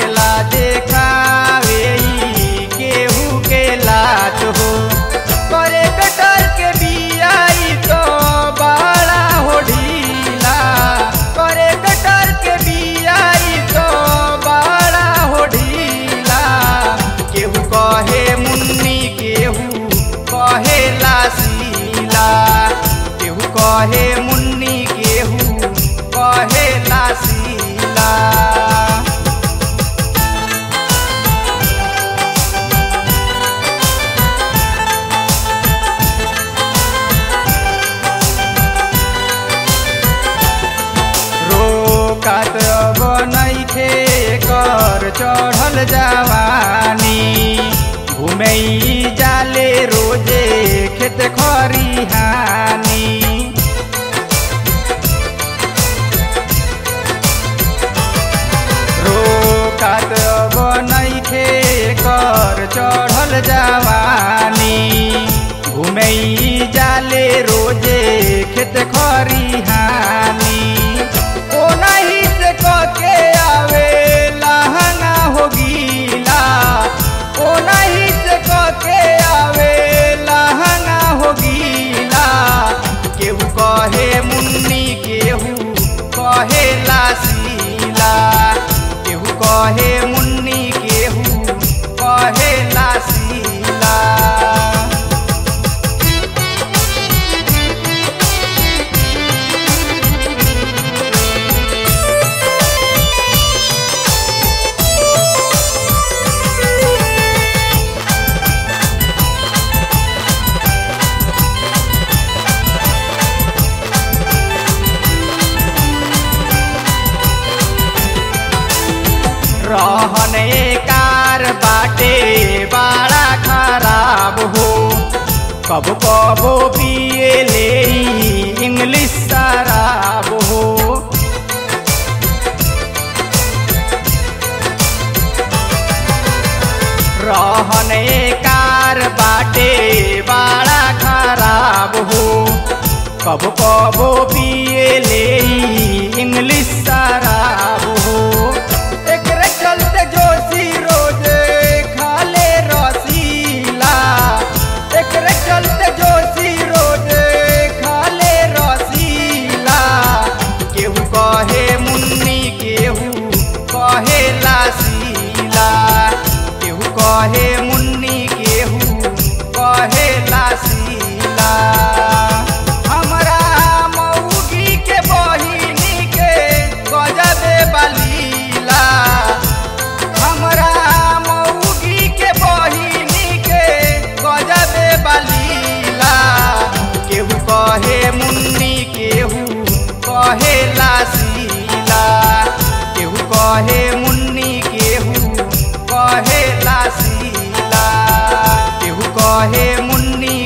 करेला देखावे केहू के लात हो करे बेटर के बियाई तो बड़ा हो ढीला करे बेटर के बियाई तो बड़ा हो ढीला। केहू कहे मुन्नी केहू कहेला शीला केहू कहे मुन्नी केहू कहेला शीला। अब नहीं थे कर चढ़ल जवानी घूमे जाले रोजे खेत खरिहानी रोकत अब नहीं थे कर चढ़ल जवानी घूमे जाले रोजे खेत खरिहानी। कहेला शीला केहू कहे मुन्नी केहू कहेला शीला। रहने कार बाटे बड़ा खराब हो कब कबो पिए ले इंग्लिश शराब हो रहने कार बाटे बड़ा खराब हो कब कबो पिए ले इंग्लिश शराब हो। कहे मुन्नी केहू कहेला शीला। हमरा मौगी के बहिनी के गजबे बलीला हमरा मौगी के बहिनी के गजबे बलीला। केहू कहे मुन्नी केहू कहेला शीला केहू कहे मुन्नी केहू कहेला शीला केहू कहे मुन्नी